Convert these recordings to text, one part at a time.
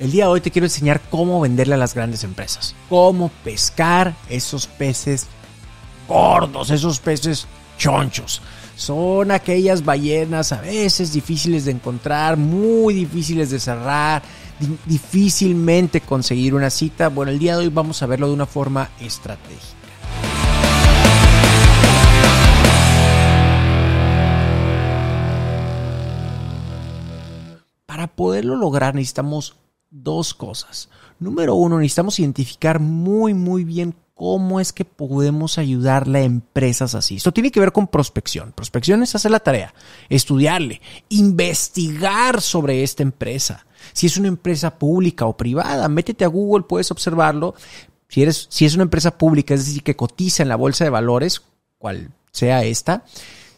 El día de hoy te quiero enseñar cómo venderle a las grandes empresas. Cómo pescar esos peces gordos, esos peces chonchos. Son aquellas ballenas a veces difíciles de encontrar, muy difíciles de cerrar, difícilmente conseguir una cita. Bueno, el día de hoy vamos a verlo de una forma estratégica. Para poderlo lograr necesitamos dos cosas. Número uno, necesitamos identificar muy bien cómo es que podemos ayudarle a empresas así. Esto tiene que ver con prospección. Prospección es hacer la tarea, estudiarle, investigar sobre esta empresa. Si es una empresa pública o privada, métete a Google, puedes observarlo. Si es una empresa pública, es decir, que cotiza en la bolsa de valores, cual sea esta,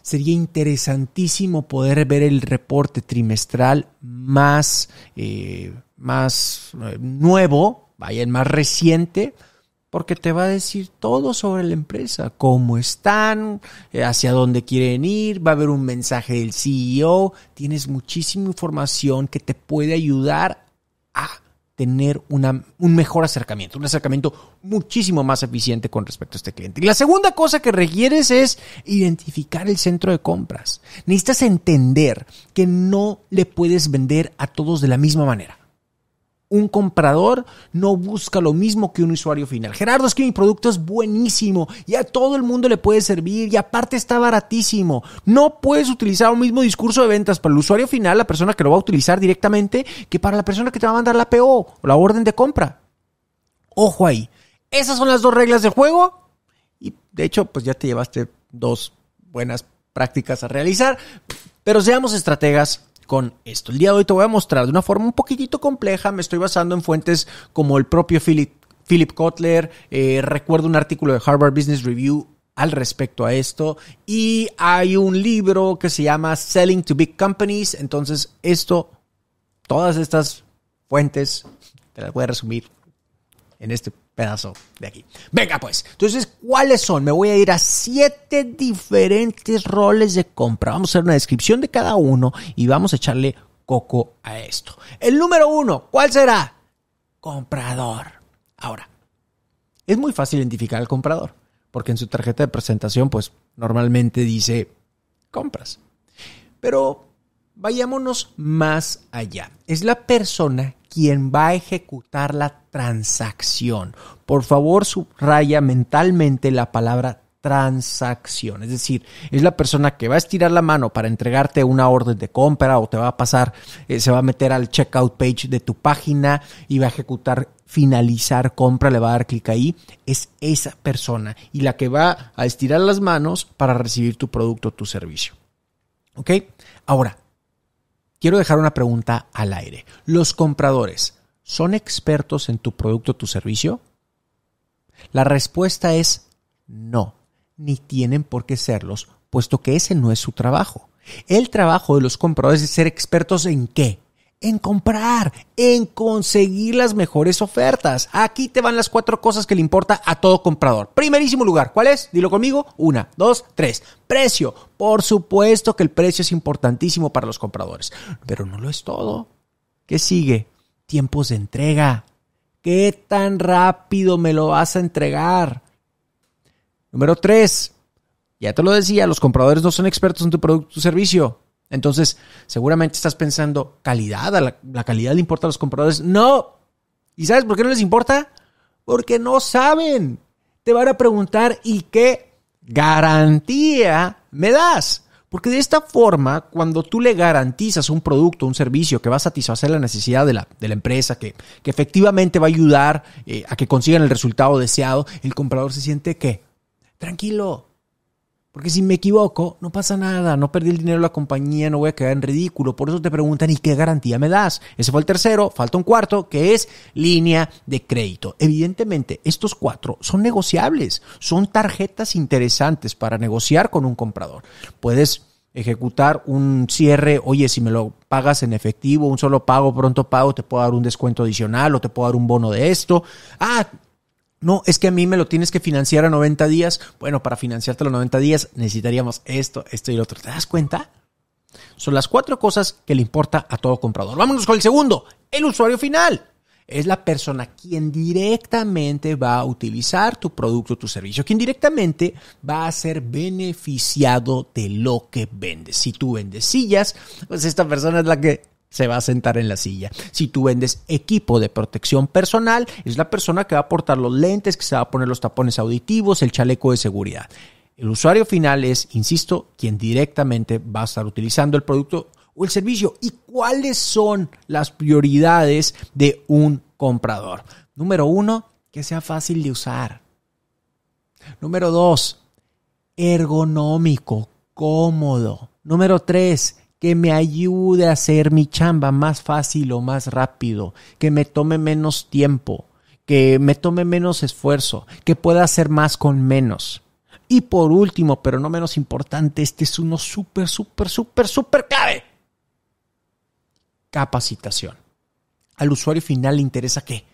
sería interesantísimo poder ver el reporte trimestral más nuevo, vaya, el más reciente, porque te va a decir todo sobre la empresa, cómo están, hacia dónde quieren ir, va a haber un mensaje del CEO. Tienes muchísima información que te puede ayudar a tener un mejor acercamiento, un acercamiento muchísimo más eficiente con respecto a este cliente. Y la segunda cosa que requieres es identificar el centro de compras. Necesitas entender que no le puedes vender a todos de la misma manera. Un comprador no busca lo mismo que un usuario final. Gerardo, es que mi producto es buenísimo y a todo el mundo le puede servir y aparte está baratísimo. No puedes utilizar un mismo discurso de ventas para el usuario final, la persona que lo va a utilizar directamente, que para la persona que te va a mandar la PO o la orden de compra. Ojo ahí. Esas son las dos reglas del juego y de hecho pues ya te llevaste dos buenas prácticas a realizar. Pero seamos estrategas con esto. El día de hoy te voy a mostrar de una forma un poquitito compleja. Me estoy basando en fuentes como el propio Philip Kotler. Recuerdo un artículo de Harvard Business Review al respecto a esto. Y hay un libro que se llama Selling to Big Companies. Entonces todas estas fuentes te las voy a resumir en este pedazo de aquí. Venga pues, entonces, ¿cuáles son? Me voy a ir a 7 diferentes roles de compra. Vamos a hacer una descripción de cada uno y vamos a echarle coco a esto. El número 1, ¿cuál será? Comprador. Ahora, es muy fácil identificar al comprador, porque en su tarjeta de presentación, pues, normalmente dice compras. Pero vayámonos más allá. Es la persona quien va a ejecutar la transacción. Por favor, subraya mentalmente la palabra transacción. Es decir, es la persona que va a estirar la mano para entregarte una orden de compra o te va a pasar, se va a meter al checkout page de tu página y va a ejecutar finalizar compra, le va a dar clic ahí. Es esa persona y la que va a estirar las manos para recibir tu producto o tu servicio. ¿Ok? Ahora, quiero dejar una pregunta al aire. ¿Los compradores son expertos en tu producto o tu servicio? La respuesta es no, ni tienen por qué serlos, puesto que ese no es su trabajo. El trabajo de los compradores es ser expertos ¿en qué? En comprar, en conseguir las mejores ofertas. Aquí te van las 4 cosas que le importa a todo comprador. Primerísimo lugar, ¿cuál es? Dilo conmigo. 1, 2, 3. Precio. Por supuesto que el precio es importantísimo para los compradores, pero no lo es todo. ¿Qué sigue? Tiempos de entrega. ¿Qué tan rápido me lo vas a entregar? Número 3. Ya te lo decía, los compradores no son expertos en tu producto o servicio. Entonces, seguramente estás pensando, ¿calidad? ¿La calidad le importa a los compradores? ¡No! ¿Y sabes por qué no les importa? Porque no saben. Te van a preguntar, ¿y qué garantía me das? Porque de esta forma, cuando tú le garantizas un producto, un servicio que va a satisfacer la necesidad de la empresa, que efectivamente va a ayudar a que consigan el resultado deseado, el comprador se siente que tranquilo. Porque si me equivoco, no pasa nada, no perdí el dinero de la compañía, no voy a quedar en ridículo. Por eso te preguntan, ¿y qué garantía me das? Ese fue el 3º, falta un 4º, que es línea de crédito. Evidentemente, estos 4 son negociables, son tarjetas interesantes para negociar con un comprador. Puedes ejecutar un cierre, oye, si me lo pagas en efectivo, un solo pago, pronto pago, te puedo dar un descuento adicional o te puedo dar un bono de esto. No, es que a mí me lo tienes que financiar a 90 días. Bueno, para financiarte a los 90 días necesitaríamos esto y lo otro. ¿Te das cuenta? Son las 4 cosas que le importa a todo comprador. Vámonos con el segundo, el usuario final. es la persona quien directamente va a utilizar tu producto o tu servicio, quien directamente va a ser beneficiado de lo que vendes. Si tú vendes sillas, pues esta persona es la que se va a sentar en la silla. Si tú vendes equipo de protección personal, es la persona que va a portar los lentes, que se va a poner los tapones auditivos, el chaleco de seguridad. El usuario final es, insisto, quien directamente va a estar utilizando el producto o el servicio. ¿Y cuáles son las prioridades de un comprador? Número uno, que sea fácil de usar. Número dos, ergonómico, cómodo. Número tres, que me ayude a hacer mi chamba más fácil o más rápido, que me tome menos tiempo, que me tome menos esfuerzo, que pueda hacer más con menos. Y por último, pero no menos importante, este es uno súper clave. Capacitación. Al usuario final le interesa ¿qué?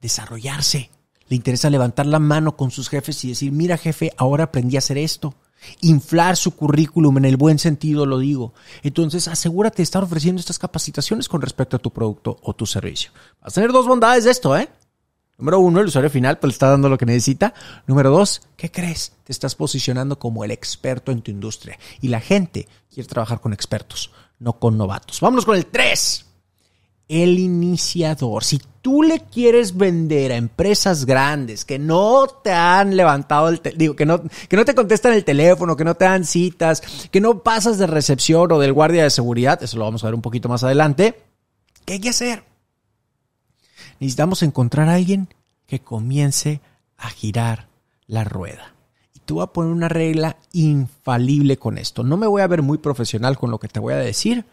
Desarrollarse. Le interesa levantar la mano con sus jefes y decir, mira jefe, ahora aprendí a hacer esto. Inflar su currículum, en el buen sentido lo digo. Entonces asegúrate de estar ofreciendo estas capacitaciones con respecto a tu producto o tu servicio. Vas a tener dos bondades de esto, ¿eh? Número uno, el usuario final pues le está dando lo que necesita. Número dos, ¿qué crees? Te estás posicionando como el experto en tu industria. Y la gente quiere trabajar con expertos, no con novatos. Vámonos con el 3. El iniciador. Si tú le quieres vender a empresas grandes que no te han levantado el teléfono, que no te contestan el teléfono, que no te dan citas, que no pasas de recepción o del guardia de seguridad, eso lo vamos a ver un poquito más adelante, ¿qué hay que hacer? Necesitamos encontrar a alguien que comience a girar la rueda. Y tú vas a poner una regla infalible con esto. No me voy a ver muy profesional con lo que te voy a decir,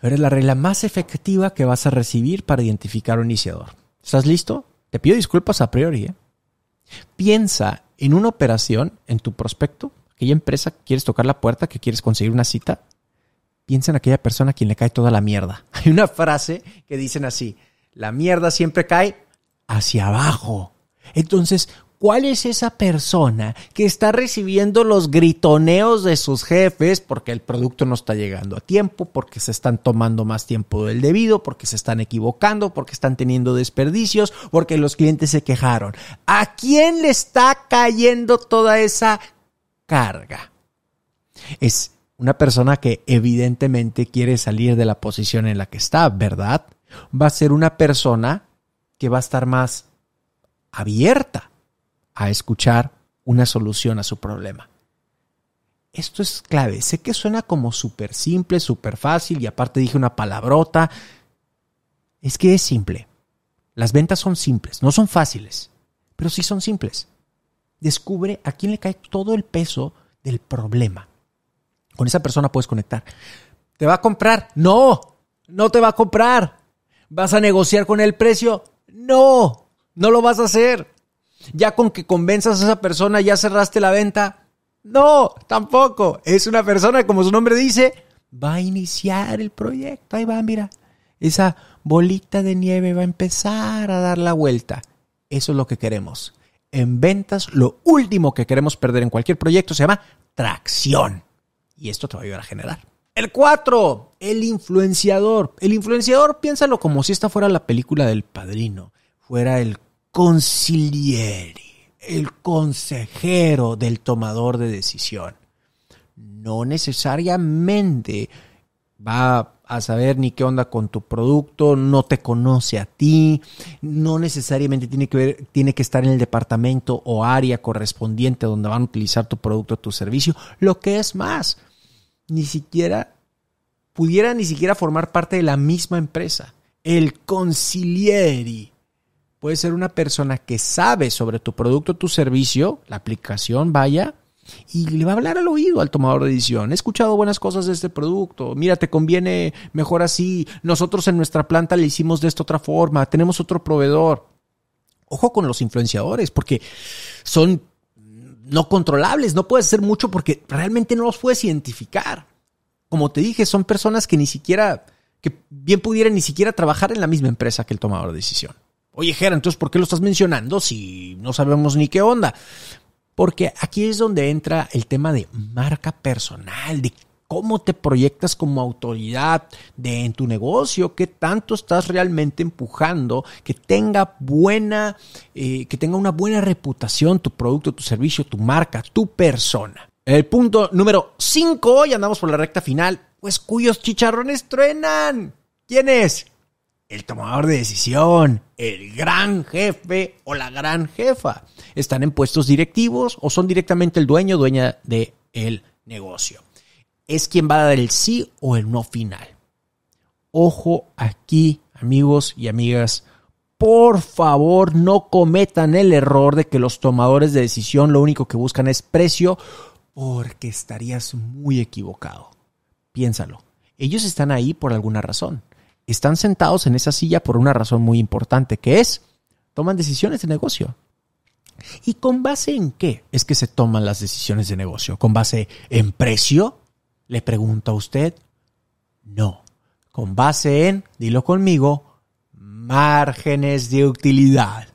pero es la regla más efectiva que vas a recibir para identificar un iniciador. ¿Estás listo? Te pido disculpas a priori, ¿eh? Piensa en una operación, en tu prospecto, aquella empresa que quieres tocar la puerta, que quieres conseguir una cita. Piensa en aquella persona a quien le cae toda la mierda. Hay una frase que dicen así, la mierda siempre cae hacia abajo. Entonces, ¿cuál es esa persona que está recibiendo los gritoneos de sus jefes porque el producto no está llegando a tiempo, porque se están tomando más tiempo del debido, porque se están equivocando, porque están teniendo desperdicios, porque los clientes se quejaron? ¿A quién le está cayendo toda esa carga? Es una persona que evidentemente quiere salir de la posición en la que está, ¿verdad? Va a ser una persona que va a estar más abierta a escuchar una solución a su problema. Esto es clave. Sé que suena como súper simple, súper fácil y aparte dije una palabrota. Es que es simple. Las ventas son simples, no son fáciles, pero sí son simples. Descubre a quién le cae todo el peso del problema. Con esa persona puedes conectar. ¿Te va a comprar? No, no te va a comprar. ¿Vas a negociar con el precio? No, no lo vas a hacer. Ya con que convenzas a esa persona, ¿ya cerraste la venta? No, tampoco. Es una persona, como su nombre dice, va a iniciar el proyecto. Ahí va, mira. Esa bolita de nieve va a empezar a dar la vuelta. Eso es lo que queremos. En ventas, lo último que queremos perder en cualquier proyecto se llama tracción. Y esto te va a ayudar a generar. El 4, el influenciador. El influenciador, piénsalo como si esta fuera la película del Padrino. Fuera el conciliere, el consejero del tomador de decisión. No necesariamente va a saber ni qué onda con tu producto, no te conoce a ti, no necesariamente tiene que estar en el departamento o área correspondiente donde van a utilizar tu producto o tu servicio. Lo que es más, pudiera ni siquiera formar parte de la misma empresa. El conciliere. Puede ser una persona que sabe sobre tu producto, tu servicio, la aplicación, vaya, y le va a hablar al oído al tomador de decisión. He escuchado buenas cosas de este producto. Mira, te conviene mejor así. Nosotros en nuestra planta le hicimos de esta otra forma. Tenemos otro proveedor. Ojo con los influenciadores porque son no controlables. No puedes hacer mucho porque realmente no los puedes identificar. Como te dije, son personas que bien pudieran ni siquiera trabajar en la misma empresa que el tomador de decisión. Oye, Gerardo, entonces, ¿por qué lo estás mencionando si no sabemos ni qué onda? Porque aquí es donde entra el tema de marca personal, de cómo te proyectas como autoridad en tu negocio, qué tanto estás realmente empujando, que tenga una buena reputación tu producto, tu servicio, tu marca, tu persona. El punto número 5, hoy andamos por la recta final, pues cuyos chicharrones truenan. ¿Quién es? El tomador de decisión, el gran jefe o la gran jefa. Están en puestos directivos o son directamente el dueño o dueña del negocio. Es quien va a dar el sí o el no final. Ojo aquí, amigos y amigas. Por favor, no cometan el error de que los tomadores de decisión lo único que buscan es precio, porque estarías muy equivocado. Piénsalo. Ellos están ahí por alguna razón. Están sentados en esa silla por una razón muy importante, que es, toman decisiones de negocio. ¿Y con base en qué es que se toman las decisiones de negocio? ¿Con base en precio? Le pregunto a usted. No. Con base en, dilo conmigo, márgenes de utilidad.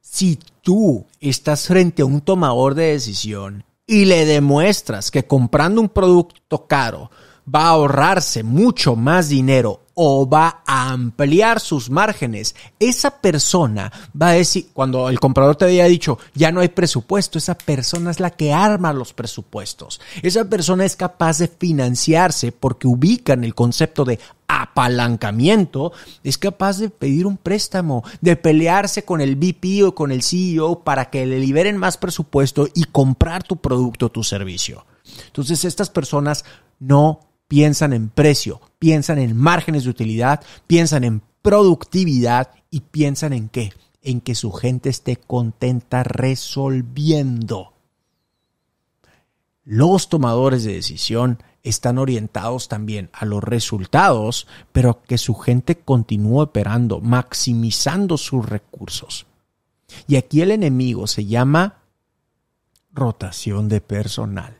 Si tú estás frente a un tomador de decisión y le demuestras que comprando un producto caro va a ahorrarse mucho más dinero o va a ampliar sus márgenes, esa persona va a decir, cuando el comprador te haya dicho ya no hay presupuesto, esa persona es la que arma los presupuestos. Esa persona es capaz de financiarse porque ubican el concepto de apalancamiento, es capaz de pedir un préstamo, de pelearse con el VP o con el CEO para que le liberen más presupuesto y comprar tu producto o tu servicio. Entonces estas personas no piensan en precio, piensan en márgenes de utilidad, piensan en productividad y piensan en qué, en que su gente esté contenta resolviendo. Los tomadores de decisión están orientados también a los resultados, pero que su gente continúe operando, maximizando sus recursos. Y aquí el enemigo se llama rotación de personal.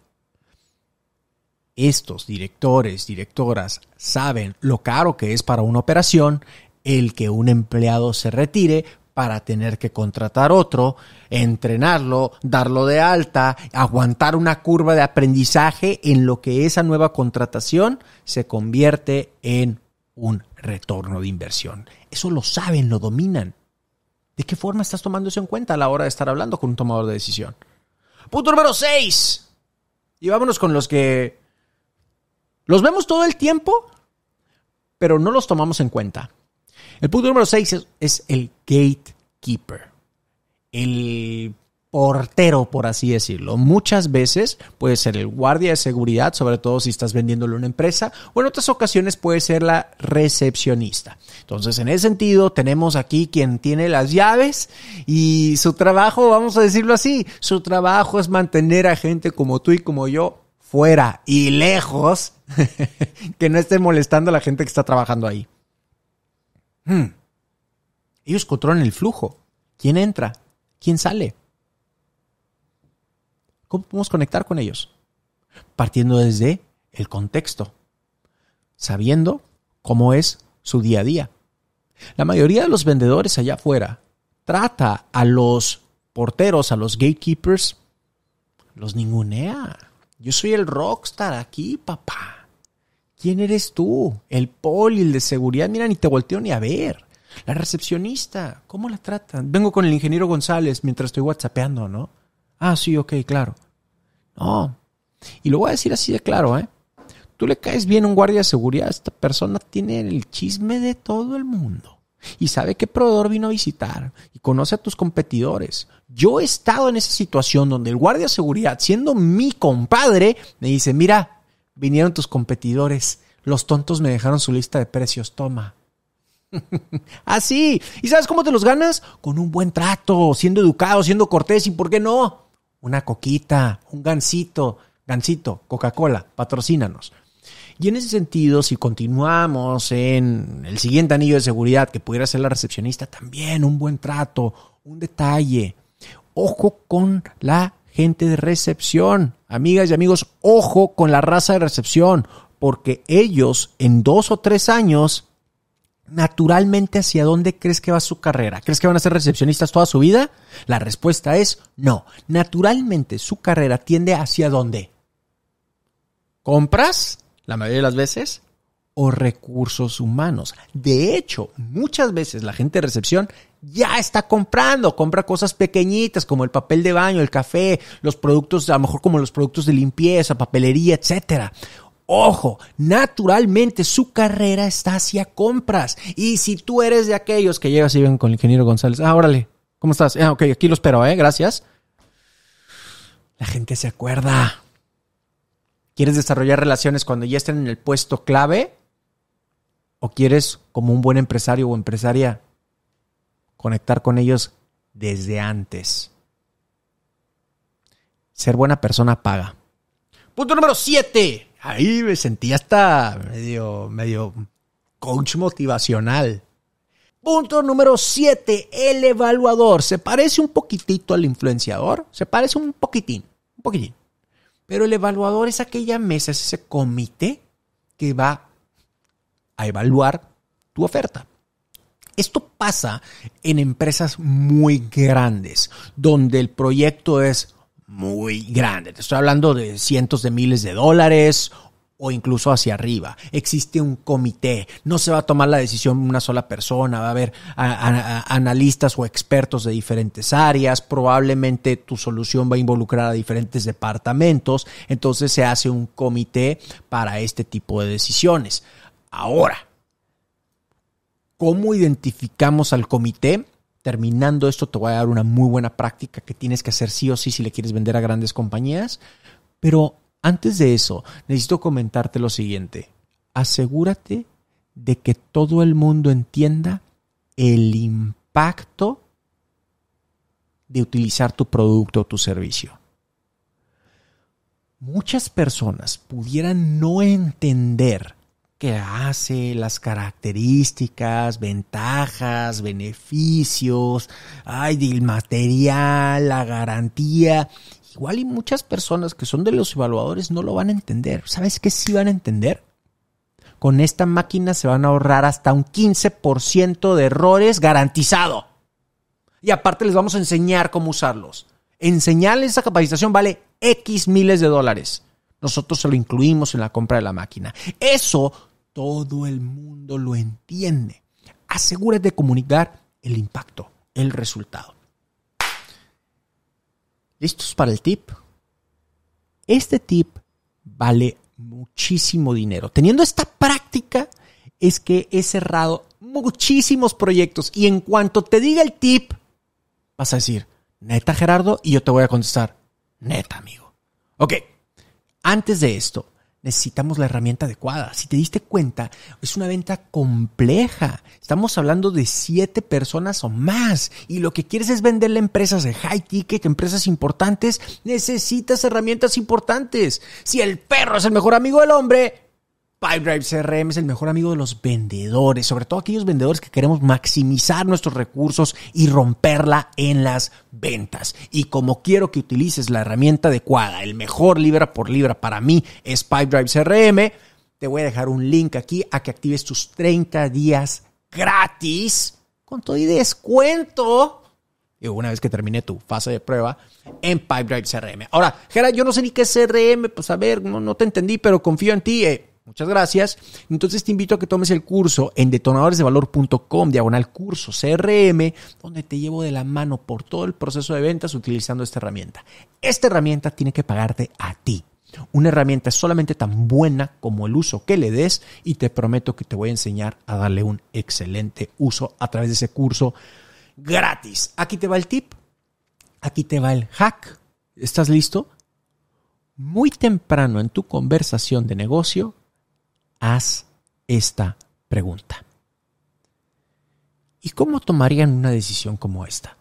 Estos directores, directoras saben lo caro que es para una operación el que un empleado se retire para tener que contratar otro, entrenarlo, darlo de alta, aguantar una curva de aprendizaje en lo que esa nueva contratación se convierte en un retorno de inversión. Eso lo saben, lo dominan. ¿De qué forma estás tomando eso en cuenta a la hora de estar hablando con un tomador de decisión? Punto número 6. Y vámonos con los que... los vemos todo el tiempo, pero no los tomamos en cuenta. El punto número 6 es el gatekeeper, el portero, por así decirlo. Muchas veces puede ser el guardia de seguridad, sobre todo si estás vendiéndole a una empresa, o en otras ocasiones puede ser la recepcionista. Entonces, en ese sentido, tenemos aquí quien tiene las llaves y su trabajo, vamos a decirlo así, su trabajo es mantener a gente como tú y como yo fuera y lejos, que no esté molestando a la gente que está trabajando ahí. Ellos controlan el flujo. ¿Quién entra? ¿Quién sale? ¿Cómo podemos conectar con ellos? Partiendo desde el contexto, sabiendo cómo es su día a día. La mayoría de los vendedores allá afuera trata a los porteros, a los gatekeepers, los ningunea. Yo soy el rockstar aquí, papá. ¿Quién eres tú? El poli, el de seguridad. Mira, ni te volteo ni a ver. La recepcionista, ¿cómo la tratan? Vengo con el ingeniero González mientras estoy whatsappeando, ¿no? Ah, sí, ok, claro. No. Y lo voy a decir así de claro, ¿eh? Tú le caes bien a un guardia de seguridad. Esta persona tiene el chisme de todo el mundo. Y sabe qué proveedor vino a visitar y conoce a tus competidores. Yo he estado en esa situación donde el guardia de seguridad, siendo mi compadre, me dice, mira, vinieron tus competidores, los tontos me dejaron su lista de precios, toma. Así. ¿Y sabes cómo te los ganas? Con un buen trato, siendo educado, siendo cortés y ¿por qué no? Una coquita, un gansito, Coca-Cola, patrocínanos. Y en ese sentido, si continuamos en el siguiente anillo de seguridad que pudiera ser la recepcionista, también un buen trato, un detalle. Ojo con la gente de recepción. Amigas y amigos, ojo con la raza de recepción, porque ellos en 2 o 3 años, naturalmente, ¿hacia dónde crees que va su carrera? ¿Crees que van a ser recepcionistas toda su vida? La respuesta es no. Naturalmente, su carrera tiende hacia dónde. compras, la mayoría de las veces, o recursos humanos. De hecho, muchas veces la gente de recepción ya está comprando, compra cosas pequeñitas como el papel de baño, el café, los productos, a lo mejor como los productos de limpieza, papelería, etcétera. Ojo, naturalmente su carrera está hacia compras. Y si tú eres de aquellos que llegas y ven con el ingeniero González, órale, ¿cómo estás? Ok, aquí lo espero, gracias. La gente se acuerda. ¿Quieres desarrollar relaciones cuando ya estén en el puesto clave? ¿O quieres, como un buen empresario o empresaria, conectar con ellos desde antes? Ser buena persona paga. Punto número 7. Ahí me sentí hasta medio coach motivacional. Punto número 7. El evaluador. ¿Se parece un poquitito al influenciador? Se parece un poquitín. Pero el evaluador es aquella mesa, es ese comité que va a evaluar tu oferta. Esto pasa en empresas muy grandes, donde el proyecto es muy grande. Te estoy hablando de cientos de miles de dólares o incluso hacia arriba. Existe un comité. No se va a tomar la decisión una sola persona. Va a haber analistas o expertos de diferentes áreas. Probablemente tu solución va a involucrar a diferentes departamentos. Entonces se hace un comité para este tipo de decisiones. Ahora, ¿cómo identificamos al comité? Terminando esto, te voy a dar una muy buena práctica que tienes que hacer sí o sí si le quieres vender a grandes compañías. Pero antes de eso, necesito comentarte lo siguiente. Asegúrate de que todo el mundo entienda el impacto de utilizar tu producto o tu servicio. Muchas personas pudieran no entender qué hace, las características, ventajas, beneficios, el material, la garantía. Igual y muchas personas que son de los evaluadores no lo van a entender. ¿Sabes qué sí van a entender? Con esta máquina se van a ahorrar hasta un 15% de errores garantizado. Y aparte les vamos a enseñar cómo usarlos. Enseñarles esa capacitación vale X miles de dólares. Nosotros se lo incluimos en la compra de la máquina. Eso todo el mundo lo entiende. Asegúrate de comunicar el impacto, el resultado. ¿Listos para el tip? Este tip vale muchísimo dinero. Teniendo esta práctica es que he cerrado muchísimos proyectos y en cuanto te diga el tip, vas a decir, ¿neta, Gerardo? Y yo te voy a contestar, neta, amigo. Ok. Antes de esto, necesitamos la herramienta adecuada. Si te diste cuenta, es una venta compleja. Estamos hablando de 7 personas o más. Y lo que quieres es venderle a empresas de high ticket, empresas importantes. Necesitas herramientas importantes. Si el perro es el mejor amigo del hombre, Pipedrive CRM es el mejor amigo de los vendedores. Sobre todo aquellos vendedores que queremos maximizar nuestros recursos y romperla en las ventas. Y como quiero que utilices la herramienta adecuada, el mejor libra por libra para mí es Pipedrive CRM, te voy a dejar un link aquí a que actives tus 30 días gratis con todo y descuento. Y una vez que termine tu fase de prueba en Pipedrive CRM. Ahora, Gera, yo no sé ni qué es CRM, pues a ver, no te entendí, pero confío en ti. Muchas gracias. Entonces te invito a que tomes el curso en detonadoresdevalor.com /curso CRM, donde te llevo de la mano por todo el proceso de ventas utilizando esta herramienta. Esta herramienta tiene que pagarte a ti. Una herramienta es solamente tan buena como el uso que le des y te prometo que te voy a enseñar a darle un excelente uso a través de ese curso gratis. Aquí te va el tip. Aquí te va el hack. ¿Estás listo? Muy temprano en tu conversación de negocio, haz esta pregunta. ¿Y cómo tomarían una decisión como esta?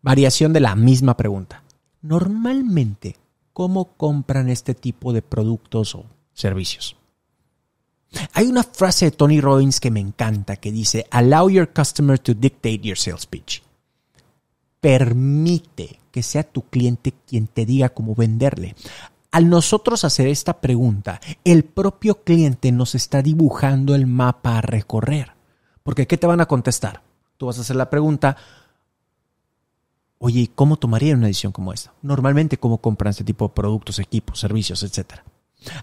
Variación de la misma pregunta. Normalmente, ¿cómo compran este tipo de productos o servicios? Hay una frase de Tony Robbins que me encanta que dice, allow your customer to dictate your sales pitch. Permite que sea tu cliente quien te diga cómo venderle. Al nosotros hacer esta pregunta, el propio cliente nos está dibujando el mapa a recorrer. Porque ¿qué te van a contestar? Tú vas a hacer la pregunta, Oye, ¿y cómo tomarían una decisión como esta? Normalmente, ¿cómo compran este tipo de productos, equipos, servicios, etcétera?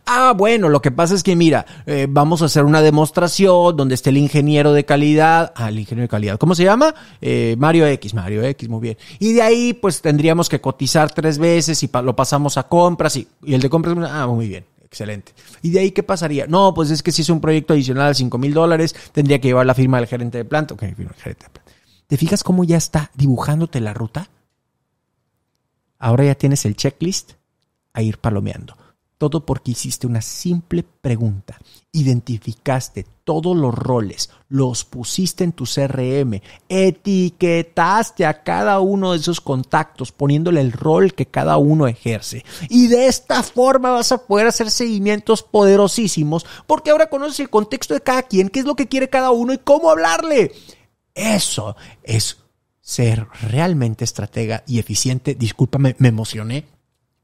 Ah, bueno, lo que pasa es que mira, vamos a hacer una demostración donde esté el ingeniero de calidad. Ah, el ingeniero de calidad, ¿cómo se llama? Mario X, muy bien. Y de ahí pues tendríamos que cotizar 3 veces y lo pasamos a compras y el de compras, ah, muy bien. Excelente. ¿Y de ahí qué pasaría? No, pues es que si es un proyecto adicional a $5,000, tendría que llevar la firma del gerente de planta. Ok, firma del gerente de planta. ¿Te fijas cómo ya está dibujándote la ruta? Ahora ya tienes el checklist a ir palomeando. Todo porque hiciste una simple pregunta. Identificaste todos los roles, los pusiste en tu CRM, etiquetaste a cada uno de esos contactos poniéndole el rol que cada uno ejerce. Y de esta forma vas a poder hacer seguimientos poderosísimos porque ahora conoces el contexto de cada quien, qué es lo que quiere cada uno y cómo hablarle. Eso es ser realmente estratega y eficiente. Discúlpame, me emocioné,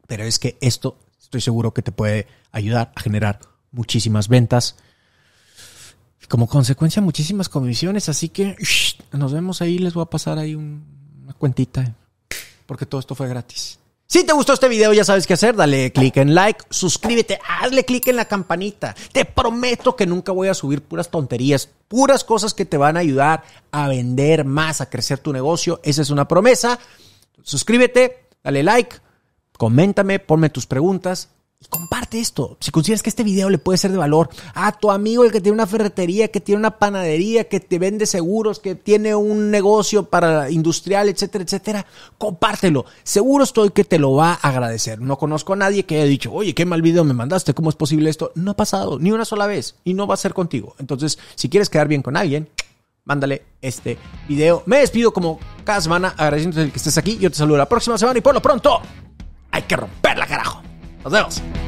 pero es que esto estoy seguro que te puede ayudar a generar muchísimas ventas y como consecuencia muchísimas comisiones. Así que nos vemos ahí. Les voy a pasar ahí una cuentita porque todo esto fue gratis. Si te gustó este video, ya sabes qué hacer. Dale click en like, suscríbete, hazle click en la campanita. Te prometo que nunca voy a subir puras tonterías, puras cosas que te van a ayudar a vender más, a crecer tu negocio. Esa es una promesa. Suscríbete, dale like, coméntame, ponme tus preguntas y comparte esto. Si consideras que este video le puede ser de valor a tu amigo, el que tiene una ferretería, que tiene una panadería, que te vende seguros, que tiene un negocio para industrial, etcétera, etcétera, compártelo. Seguro estoy que te lo va a agradecer. No conozco a nadie que haya dicho, oye, qué mal video me mandaste, ¿cómo es posible esto? No ha pasado ni una sola vez y no va a ser contigo. Entonces, si quieres quedar bien con alguien, mándale este video. Me despido como cada semana agradeciéndote el que estés aquí. Yo te saludo la próxima semana y por lo pronto, hay que romperla, carajo. Nos vemos.